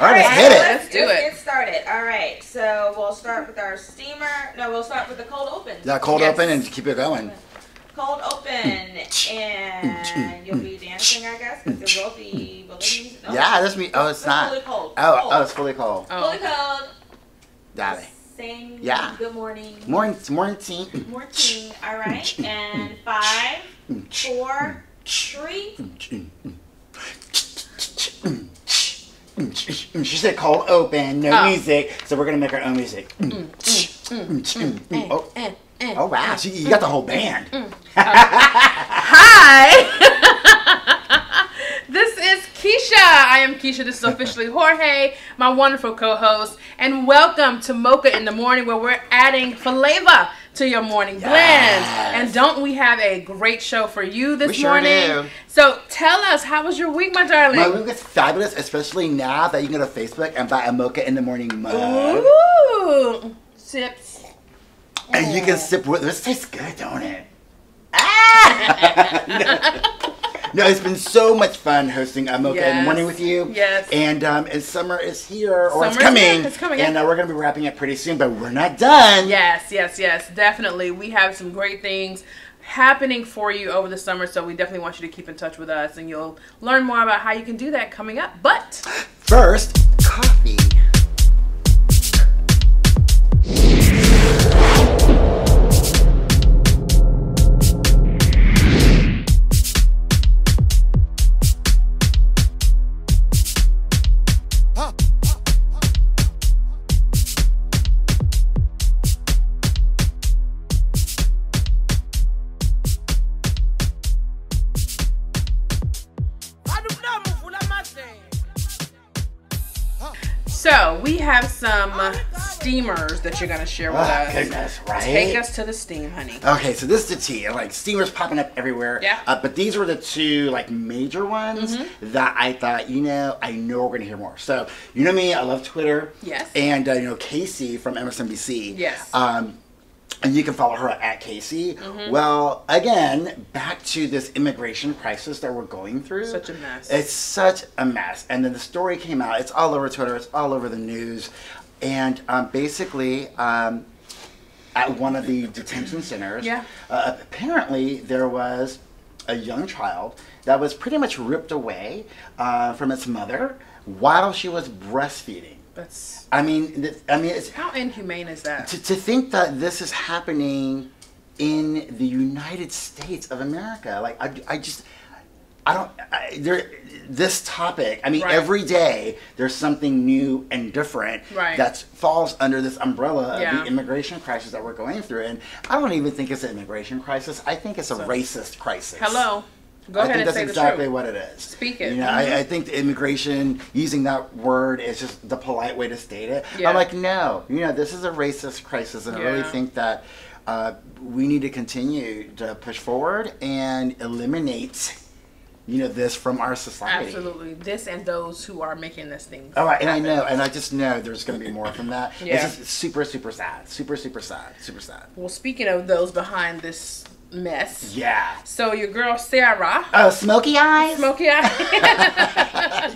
Let's do it. Let's get started. All right. So we'll start with our steamer. No, we'll start with the cold open. Yeah, cold open and keep it going. Cold open, and you'll be dancing, I guess, because it will be. No, yeah, that's me. Oh, it's not. Fully cold. Oh, it's fully cold. Oh. Fully cold. Got it. Sing. Yeah. Good morning. Morning. All right. And 5, 4, 3. She said cold open, no music, so we're gonna make our own music. Oh wow, you got the whole band. Hi, this is Keisha. I am Keisha. This is officially Jorge, my wonderful co-host, and welcome to Mocha in the Morning, where we're adding flavor to your morning blends. And don't we have a great show for you this morning? Sure do. So tell us, how was your week, my darling? My week was fabulous, especially now that you can go to Facebook and buy a Mocha in the Morning mug. Ooh, sips. And you can sip with this. Tastes good, don't it? No, it's been so much fun hosting Mocha in the Morning with you. Yes. And summer is here, or it's coming. And we're going to be wrapping it pretty soon, but we're not done. Yes, definitely. We have some great things happening for you over the summer, so we definitely want you to keep in touch with us, and you'll learn more about how you can do that coming up. But first, coffee. So we have some steamers that you're gonna share with us. Goodness, right? Take us to the steam, honey. Okay, so this is the tea. Like steamers popping up everywhere. Yeah. But these were the two like major ones that I thought, I know we're gonna hear more. So you know me, I love Twitter. Yes. And Casey from MSNBC. Yes. And you can follow her at Casey. Well, again, back to this immigration crisis that we're going through. Such a mess. It's such a mess. And then the story came out. It's all over Twitter. It's all over the news. And basically, at one of the detention centers, apparently there was a young child that was pretty much ripped away from its mother while she was breastfeeding. I mean, how inhumane is that? To think that this is happening in the United States of America, like this topic. I mean, every day there's something new and different that falls under this umbrella of the immigration crisis that we're going through. And I don't even think it's an immigration crisis. I think it's a racist crisis. Hello. I think that's exactly what it is. Speak it. I think the immigration, using that word, is just the polite way to state it. Yeah. I'm like, no, this is a racist crisis, and I really think that we need to continue to push forward and eliminate, this from our society. Absolutely. This and those who are making this thing. All right, and I know, and I just know there's going to be more from that. Yeah. It's just super, super sad. Well, speaking of those behind this mess. Yeah. So your girl Sarah. Oh, Smoky Eyes. Smoky Eyes.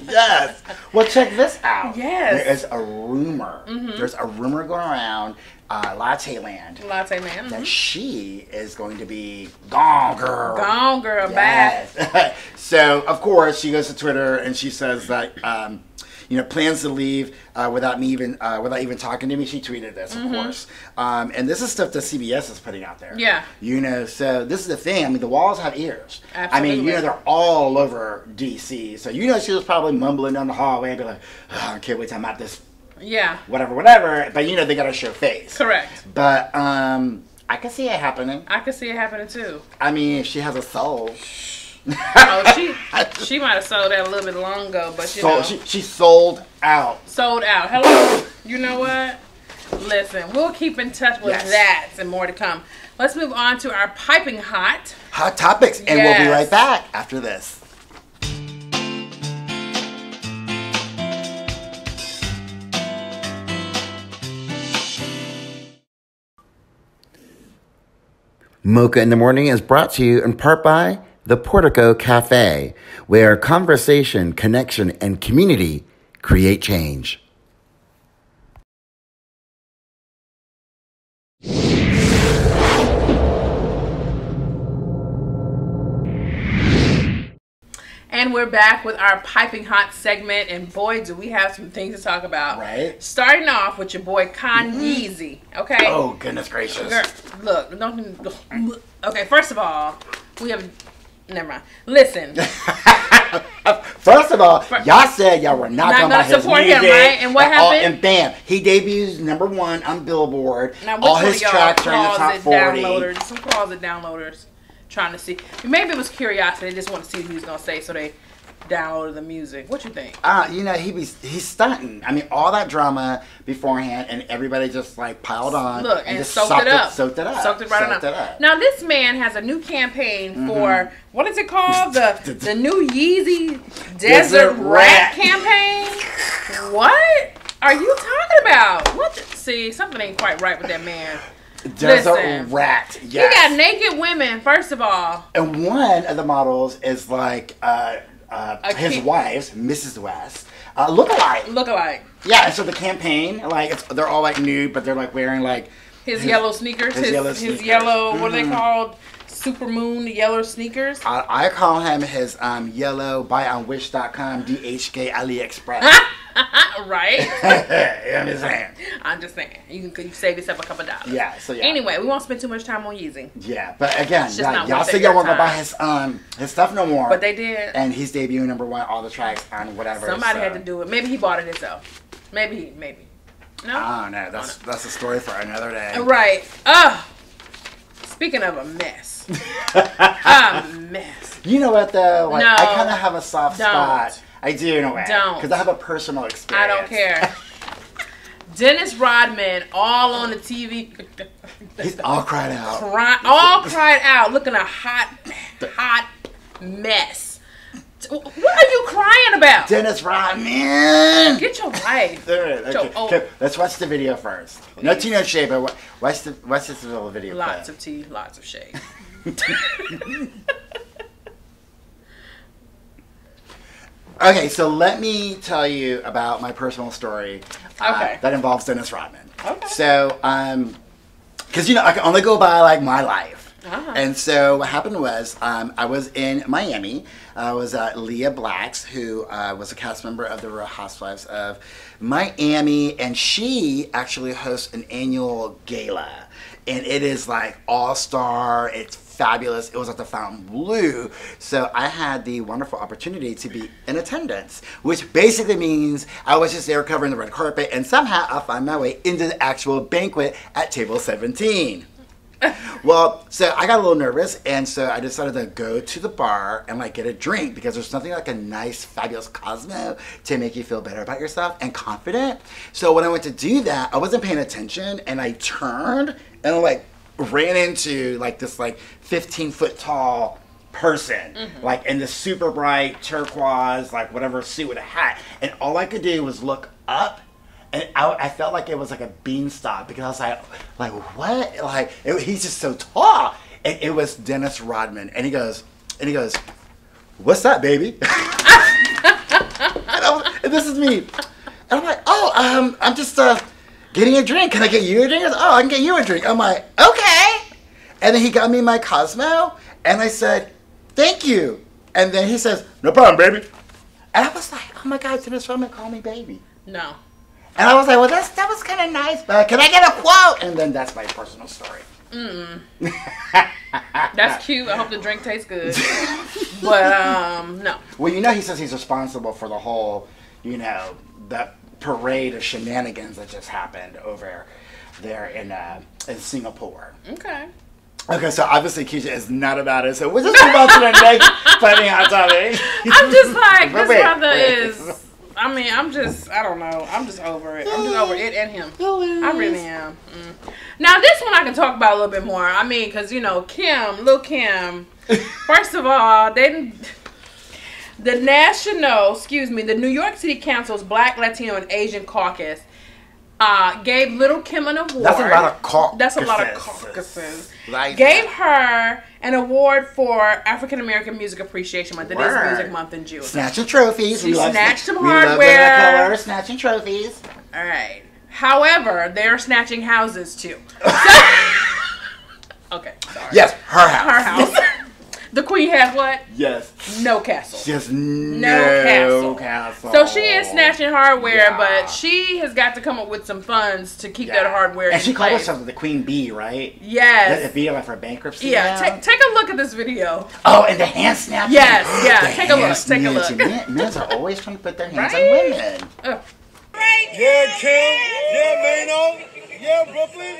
Yes. Well, check this out. Yes. There is a rumor. There's a rumor going around Latte Land. That she is going to be gone, girl. Gone, girl. Yes. Bad. So of course she goes to Twitter and she says that. Plans to leave without even talking to me. She tweeted this, of course. And this is stuff that CBS is putting out there. Yeah. So this is the thing. I mean, the walls have ears. Absolutely. I mean, they're all over D.C. So, she was probably mumbling down the hallway and be like, oh, I can't wait till I'm at this. Yeah. Whatever. But, they got to show face. Correct. But I can see it happening. I can see it happening, too. I mean, if she has a soul. Oh, she might have sold out a little bit long ago, but she sold out. Sold out. Hello. You know what? Listen, we'll keep in touch with that and more to come. Let's move on to our piping hot topics, and we'll be right back after this. Mocha in the Morning is brought to you in part by The Portico Cafe, where conversation, connection, and community Create change. And we're back with our piping hot segment, and boy, do we have some things to talk about. Right. Starting off with your boy Kanyezy, okay? Oh, goodness gracious. Girl, look, don't. Okay, first of all, we have. Never mind. Listen. First of all, y'all said y'all were not going to support him, right? And what happened? And bam, he debuts #1 on Billboard. Now, all his tracks are in the top 40. Downloaders, some closet downloaders trying to see. Maybe it was curiosity. They just want to see what he was going to say, so they downloaded the music. What you think? You know, he's stunting. I mean, all that drama beforehand, and everybody just like piled on. Look, and just soaked it up. Now this man has a new campaign for, what is it called? The new Yeezy Desert Rat campaign. What are you talking about? What? See, something ain't quite right with that man. Desert Rat. Yes. He got naked women, first of all. And one of the models is like his wife's, Mrs. West, look alike. Yeah, and so the campaign, like, they're all like nude, but they're like wearing like his yellow sneakers. His yellow what are they called? Supermoon yellow sneakers. I call him his yellow buy on wish.com DHK AliExpress. Right. I'm just saying. You save yourself a couple dollars. Yeah. So yeah. Anyway, we won't spend too much time on Yeezy. Yeah, but again, y'all say y'all weren't gonna buy his stuff no more. But they did. And he's debuting #1 all the tracks on whatever. Somebody had to do it. Maybe he bought it himself. Maybe. No. I don't know. That's a story for another day. Right. Speaking of a mess. You know what though? Like, no, I kind of have a soft spot. I do in a way. Don't. Because I have a personal experience. I don't care. Dennis Rodman, all on the TV. He's all cried out. Looking a hot mess. What are you crying about? Dennis Rodman. Get your life. Okay. Let's watch the video first. Please. No tea, no shade, but watch this little video. Lots of tea, lots of shade. Okay, so let me tell you about my personal story that involves Dennis Rodman. Okay. So, because, you know, I can only go by, like, my life. Uh-huh. And so what happened was I was in Miami. I was at Leah Black's, who was a cast member of the Real Housewives of Miami. And she actually hosts an annual gala. And it is, like, all-star. It's fabulous. It was at the Fountain Blue. So I had the wonderful opportunity to be in attendance, which basically means I was just there covering the red carpet, and somehow I found my way into the actual banquet at table 17. Well, so I got a little nervous, and so I decided to go to the bar and like get a drink, because there's nothing like a nice, fabulous Cosmo to make you feel better about yourself and confident. So when I went to do that, I wasn't paying attention, and I turned and I like ran into like this like 15-foot tall person, like in the super bright turquoise, like whatever suit with a hat, and all I could do was look up. And I felt like it was like a beanstalk, because I was like what? Like he's just so tall. And it was Dennis Rodman, and he goes, "What's up, baby?" and this is me, and I'm like, "Oh, I'm just getting a drink. Can I get you a drink?" Goes, "Oh, I can get you a drink." I'm like, "Okay." And then he got me my Cosmo, and I said, "Thank you." And then he says, "No problem, baby." And I was like, "Oh my God, Dennis Rodman called me baby." No. And I was like, well, that was kind of nice, but can I get a quote? And then that's my personal story. That's cute. I hope the drink tastes good. But, no. Well, you know, he says he's responsible for the whole, you know, that parade of shenanigans that just happened over there in Singapore. Okay. Okay, so obviously Keisha is not about it, so we're just about to the next planning hot topic. I'm just like, this brother is... I mean, I don't know. I'm just over it. I'm just over it and him. I really am. Now, this one I can talk about a little bit more. I mean, because, you know, Lil' Kim, first of all, the New York City Council's Black, Latino, and Asian Caucus gave Lil' Kim an award. That's a lot of caucuses. Gave her an award for African American Music Appreciation Month. It is Music Month in June. Snatching trophies. We snatched some hardware. We love snatching trophies. All right. However, they're snatching houses too. Okay. Sorry. Yes, her house. Her house. The queen has what? Yes. No castle. Just no castle. So she is snatching hardware, but she has got to come up with some funds to keep that hardware in place. And she called herself the Queen Bee, right? Yes. The Bee of her bankruptcy. Yeah. Take a look at this video. Oh, and the hand snatching. Yes. Yeah. Take a look. Take a look. Men are always trying to put their hands on women. Yeah, King. Yeah, Mano. Yeah, Brooklyn.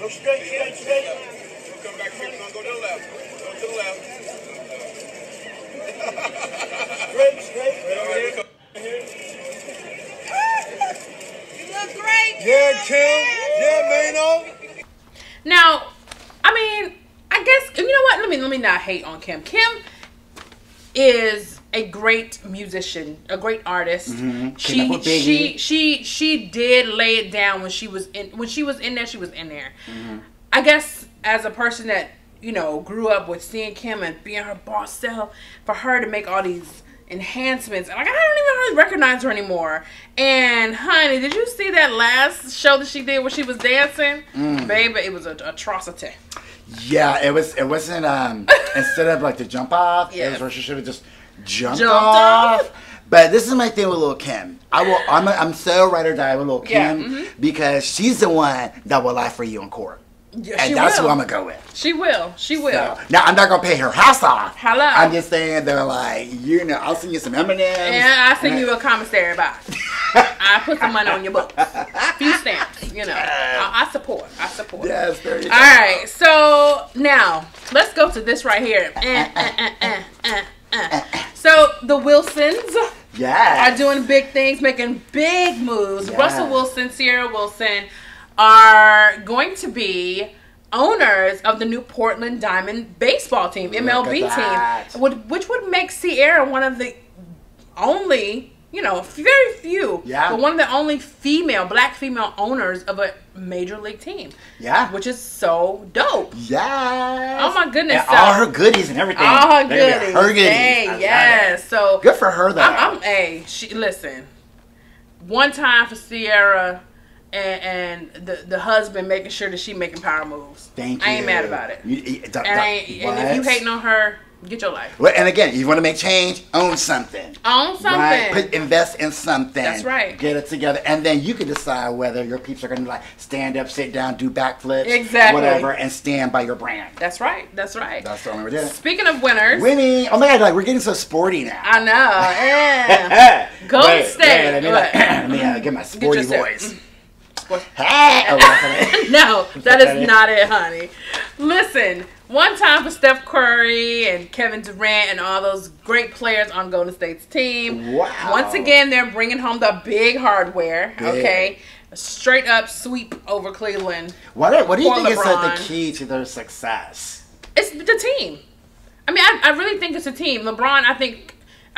Look straight, straight, straight. Come back here, go to the left. Go to the left. Straight, straight. Right over here. You look great. Yeah, Kim. Yeah, Mano. Now, I mean, I guess, you know what? Let me not hate on Kim. Kim is a great musician, a great artist. Mm-hmm. She did lay it down when she was in she was in there. Mm-hmm. I guess as a person that, you know, grew up with seeing Kim and being her boss self, for her to make all these enhancements, like, I don't even recognize her anymore. And honey, did you see that last show that she did where she was dancing? Baby, it was an atrocity. Yeah, it wasn't instead of like the jump off, it was where she should have just jumped off. But this is my thing with Lil' Kim. I'm so ride or die with Lil' Kim because she's the one that will lie for you in court. Yeah, and that's who I'm going to go with. She will. She will. So, now, I'm not going to pay her house off. Hello. I'm just saying, they're like, you know, I'll send you some M&Ms. Yeah, I'll send you a commissary box. I put some money on your books. A few stamps, you know. I support. I support. Yes, there you go. All right. So, now, let's go to this right here. So, the Wilsons are doing big things, making big moves. Yes. Russell Wilson, Ciara Wilson are going to be owners of the new Portland Diamond baseball team, MLB team, which would make Ciara one of the only, you know, very few, but one of the only female, black female owners of a major league team. Yeah. Which is so dope. Yes. Oh my goodness. And all her goodies and everything. All her goodies. Her goodies. Hey, yes. So good for her though. Listen, one time for Ciara. And the husband making sure that she making power moves. Thank you. I ain't mad about it. And if you hating on her, get your life. Well, and again, you want to make change, own something. Own something. Right? Invest in something. That's right. Get it together. And then you can decide whether your peeps are going to like stand up, sit down, do backflips, whatever, and stand by your brand. That's right. That's right. That's the only way to do it. Speaking of winners. Winning. Oh my God, like, we're getting so sporty now. I know. Yeah. Golden State. Let me get my sporty voice. No, that is not it, honey. Listen, one time for Steph Curry and Kevin Durant and all those great players on Golden State's team. Wow. Once again, they're bringing home the big hardware. Okay. A straight up sweep over Cleveland. What do you think is like the key to their success? It's the team. I mean, I really think it's a team. LeBron,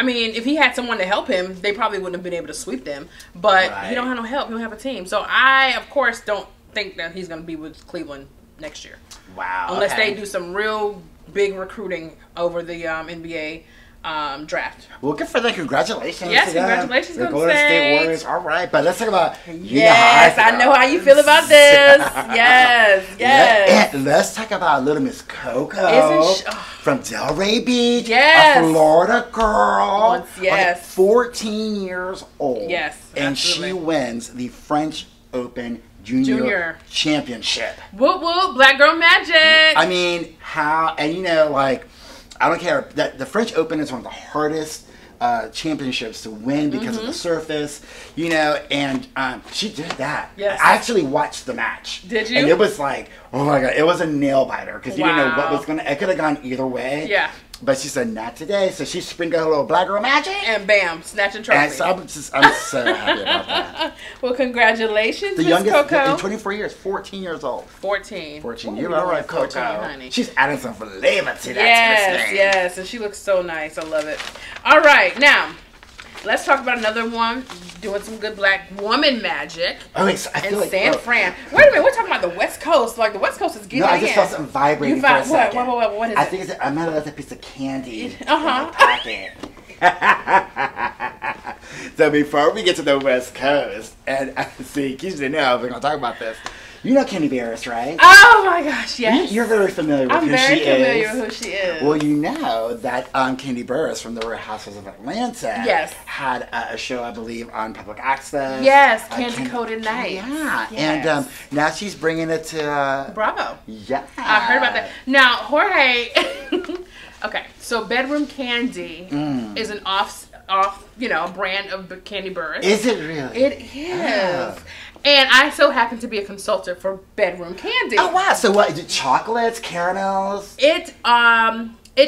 I mean, if he had someone to help him, they probably wouldn't have been able to sweep them. But he don't have no help. He don't have a team. So I, of course, don't think that he's going to be with Cleveland next year. Wow. Unless they do some real big recruiting over the NBA draft. Well, good for them. Congratulations. Yes, congratulations. They're going to State Warriors. All right. But let's talk about I know how you feel about this. Yes. Let's talk about Little Miss Coco. From Delray Beach, a Florida girl, like 14 years old, and she wins the French Open Junior Championship. Whoop whoop, black girl magic. I mean, how? And you know, like, I don't care that the French Open is one of the hardest championships to win because of the surface, you know, and she did that. Yes. I actually watched the match. Did you? And it was like, oh my God, it was a nail biter because you didn't know what was going to, it could have gone either way. Yeah. But she said, not today. So she sprinkled her little black girl magic. And bam, snatch and trophy. And so I'm so happy about that. Well, congratulations, Miss Coco. The youngest in 24 years, 14 years old. 14. 14 years old, right, Coco. Honey. She's adding some flavor to that. Yes, and she looks so nice. I love it. All right, now, Let's talk about another one doing some good black woman magic. Oh, wait, so I feel like San Fran. Wait a minute, we're talking about the West Coast. Like the West Coast is getting. No, I just saw something vibrating. You vibrate. What is it? I think it's. I might have left a piece of candy in my pocket. So before we get to the West Coast, and see, Keisha didn't know if we're gonna talk about this. You know Candy Burris, right? Oh my gosh, yes. You're very familiar with who she is. Well, you know that Candy Burris from the Real Housewives of Atlanta had a show, I believe, on public access. Yes, Candy Coated Nights. Yeah, yes. And now she's bringing it to... Bravo. Yeah. I heard about that. Now, Jorge... Okay, so Bedroom Candy is an off, you know, brand of Candy Burris. Is it really? It is. Oh. And I so happen to be a consultant for Bedroom Candy. Oh wow! So what? Is it chocolates, caramels? It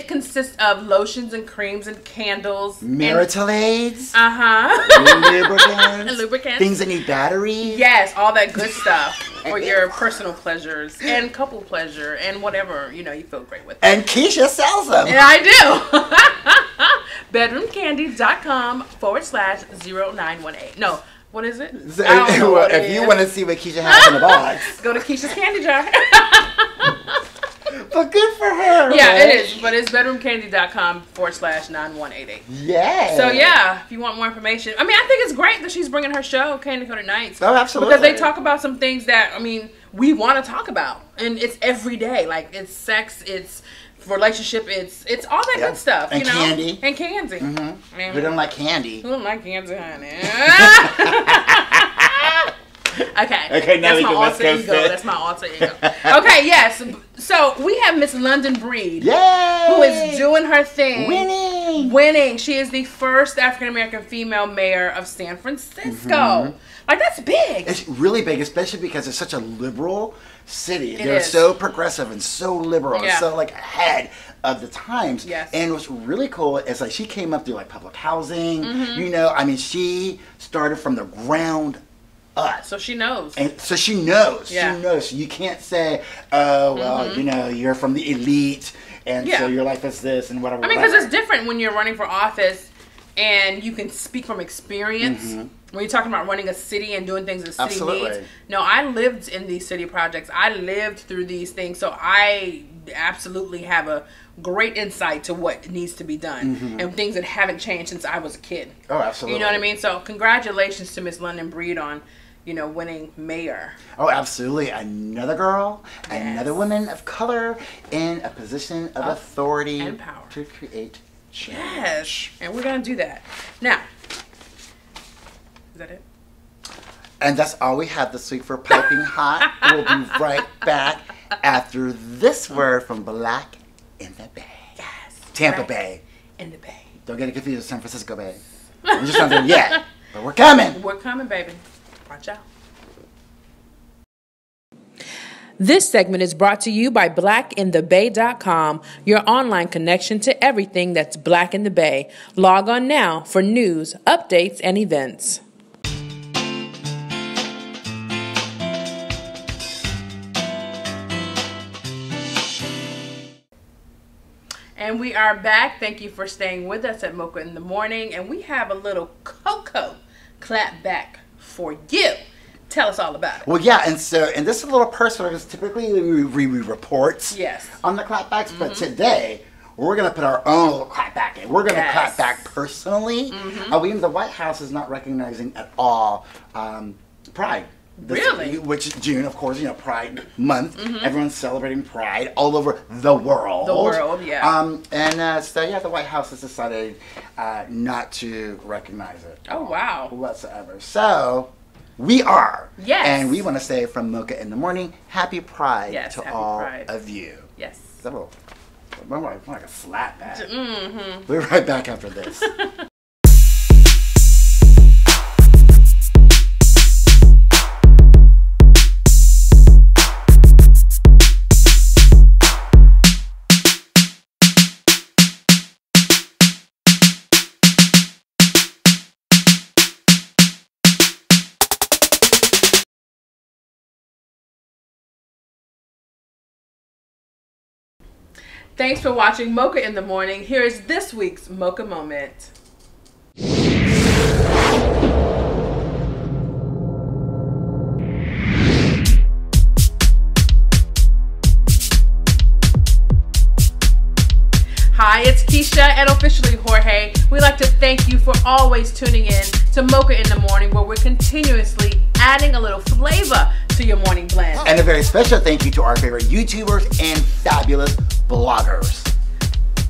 consists of lotions and creams and candles, marital aids, lubricants, things that need batteries. Yes, all that good stuff for your personal pleasures and couple pleasure and whatever you know you feel great with. And Keisha sells them. And I do. Bedroomcandy.com/0918. No. What is it? So, if you want to see what Keisha has in the box, go to Keisha's Candy Jar. But good for her. Yeah, right? It is. But it's bedroomcandy.com/9188. Yeah. So yeah, if you want more information, I mean, I think it's great that she's bringing her show, Candy Coated Nights. Oh, absolutely. Because they talk about some things that I mean we want to talk about, and it's every day. Like it's sex, it's relationship, it's all that good stuff, and you know? Candy. And candy. Mm-hmm. We don't like candy. We don't like candy, honey. Okay. Okay, now that's my alter ego. Okay, yes. So we have Miss London Breed. Yay! Who is doing her thing. Winning. She is the first African American female mayor of San Francisco. Mm-hmm. Like, that's big. It's really big, especially because it's such a liberal city. They're so progressive and so liberal and so, like, ahead of the times. Yes. And what's really cool is, like, she came up through, like, public housing. Mm-hmm. You know, I mean, she started from the ground up. So she knows. And so she knows. Yeah. She knows. You can't say, oh, well, you know, you're from the elite, and so your life is this and whatever. I mean, because it's different when you're running for office and you can speak from experience. When you're talking about running a city and doing things the city needs. No, I lived in these city projects. I lived through these things. So I absolutely have a great insight to what needs to be done and things that haven't changed since I was a kid. Oh, absolutely. You know what I mean? So congratulations to Miss London Breed on, you know, winning mayor. Oh, absolutely. Another girl, another woman of color in a position of authority and power to create change. Yes, and we're going to do that. Now, is that it? And that's all we have this week for Piping Hot. We'll be right back after this word from Black in the Bay. Yes. Tampa Bay. In the Bay. Don't get it confused with San Francisco Bay. We're just not there yet, but we're coming. We're coming, baby. Watch out. This segment is brought to you by blackinthebay.com, your online connection to everything that's Black in the Bay. Log on now for news, updates, and events. And we are back. Thank you for staying with us at Mocha in the Morning. And we have a little Coco clap back for you. Tell us all about it. Well, yeah, and so, and this is a little personal because typically we report on the clapbacks, but today we're going to put our own little clapback in. We're going to clap back personally. We in the White House is not recognizing at all Pride. Really? Which June, of course, you know, Pride Month. Everyone's celebrating Pride all over the world. The world, yeah. So, yeah, the White House has decided not to recognize it. Oh, wow. Whatsoever. So, we are. Yes. And we want to say from Mocha in the Morning, happy Pride to happy all Pride. Of you. Yes. So, I'm like a slap back. We're right back after this. Thanks for watching Mocha in the Morning. Here is this week's Mocha Moment. Keisha, and officially Jorge, we'd like to thank you for always tuning in to Mocha in the Morning, where we're continuously adding a little flavor to your morning blend. And a very special thank you to our favorite YouTubers and fabulous bloggers.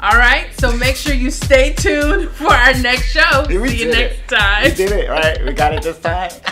All right, so make sure you stay tuned for our next show. See you next time. We did it, all right? We got it this time.